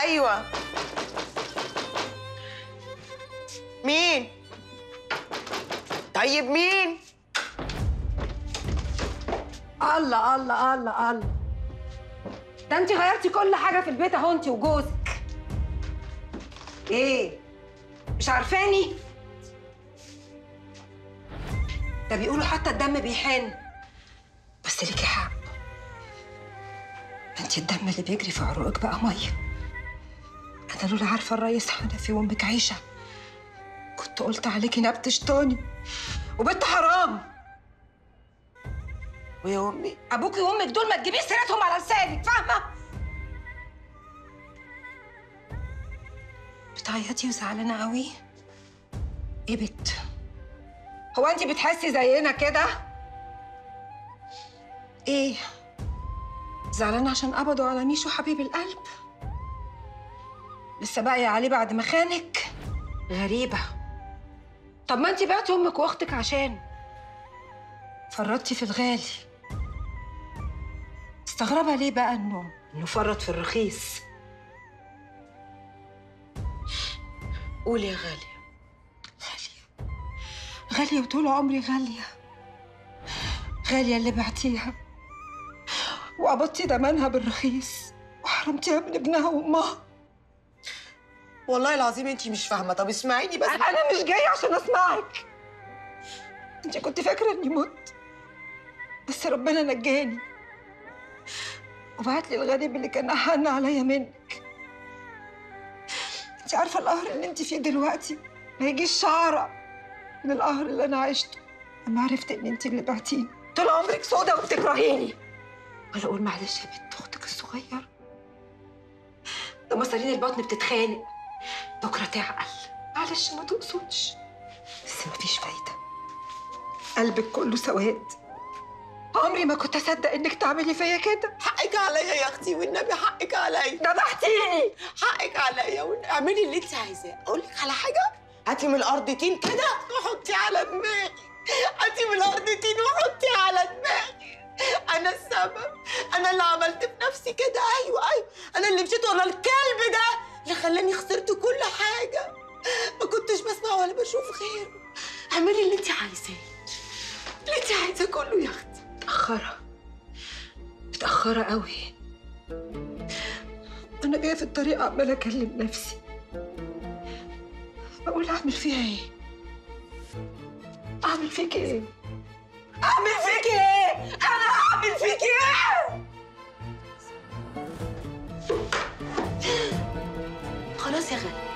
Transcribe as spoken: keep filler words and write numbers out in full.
ايوه. مين؟ طيب مين؟ الله الله الله الله، ده انت غيرتي كل حاجه في البيت اهو انت وجوزك. ايه؟ مش عارفاني؟ ده بيقولوا حتى الدم بيحن، بس ليكي حق. انت الدم اللي بيجري في عروقك بقى ميه. انا لولا عارفه الريس حنفي وامك عيشه كنت قلت عليكي نبت شطاني وبنت حرام. ويا امي ابوكي وامك دول ما تجيبيش سيرتهم على لسانك، فاهمه؟ بتعيطي وزعلانه قوي؟ ايه بت؟ هو انت بتحسي زينا كده؟ ايه؟ زعلانه عشان قبضوا على ميشو حبيب القلب؟ لسه باقيه عليه بعد ما خانك؟ غريبه. طب ما انت بعتي امك واختك عشان فرطتي في الغالي. مستغربة ليه بقى انه انه فرط في الرخيص؟ قولي يا غالية. غالية غالية وطول عمري غالية، غالية اللي بعتيها وقبضتي دمنها بالرخيص وحرمتيها من ابنها وامها. والله العظيم انتي مش فاهمة. طب اسمعيني بس. انا مش جاية عشان اسمعك. انت كنت فاكرة اني مت، بس ربنا نجاني وبعت لي الغريب اللي كان احن عليا منك. انت عارفه القهر اللي انت فيه دلوقتي ما يجيش شعره من القهر اللي انا عشته لما عرفت ان انت اللي بعتيني. طول عمرك سودة وبتكرهيني. ولا اقول معلش يا بنت اختك الصغير ده مصارين البطن بتتخانق بكره تعقل. معلش ما تقصدش، بس مفيش فايده. قلبك كله سواد. عمري ما كنت اصدق انك تعملي فيا كده. حقك عليا يا اختي والنبي، حقك عليا. ذبحتيني. حقك عليا. اعملي اللي انت عايزاه. اقول لك على حاجه، هاتي من الارض تين كده وحطي على دماغي. هاتي من الارض تين وحطي على دماغي. انا السبب، انا اللي عملت في نفسي كده. ايوه ايوه انا اللي مشيت ورا الكلب ده اللي خلاني خسرت كل حاجه. ما كنتش بسمع ولا بشوف غيره. اعملي اللي انت عايزاه. اللي انت عايزاه كله يا اختي. متأخرة، متأخرة قوي. أنا جاية في الطريق عمالة أكلم نفسي بقول أعمل فيها إيه؟ أعمل فيكي إيه؟ أعمل فيكي إيه؟ أنا أعمل فيكي إيه؟ خلاص يا غالي.